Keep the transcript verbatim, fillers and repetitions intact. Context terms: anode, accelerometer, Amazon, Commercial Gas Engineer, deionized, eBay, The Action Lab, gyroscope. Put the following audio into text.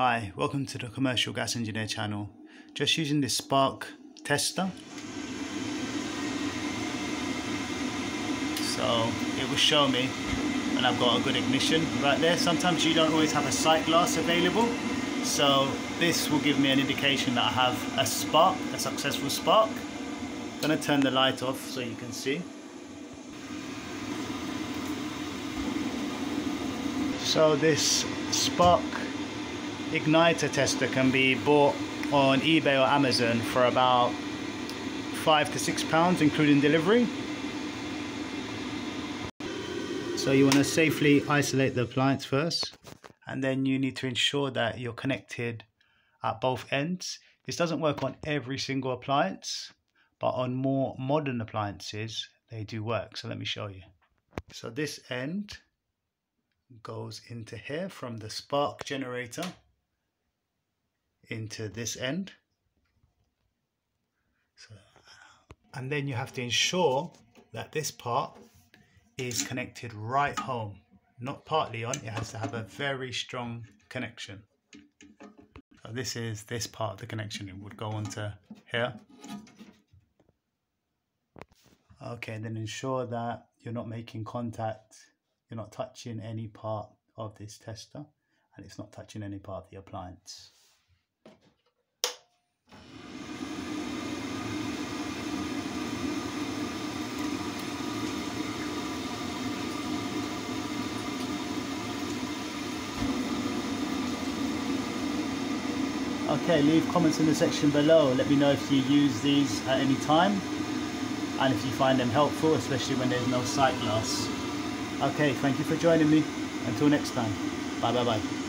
Hi, welcome to the Commercial Gas Engineer channel. Just using this spark tester. So it will show me when I've got a good ignition right there. Sometimes you don't always have a sight glass available. So this will give me an indication that I have a spark, a successful spark. I'm going to turn the light off so you can see. So this spark igniter tester can be bought on eBay or Amazon for about five to six pounds including delivery. So you want to safely isolate the appliance first, and then you need to ensure that you're connected at both ends. This doesn't work on every single appliance, but on more modern appliances they do work. So let me show you. So this end goes into here from the spark generator into this end, so, and then you have to ensure that this part is connected right home, not partly on. It has to have a very strong connection. So this is this part of the connection. It would go onto here. Okay, and then ensure that you're not making contact, you're not touching any part of this tester, and it's not touching any part of the appliance. Okay, leave comments in the section below. Let me know if you use these at any time and if you find them helpful, especially when there's no sight glass. Okay, thank you for joining me. Until next time. Bye bye bye.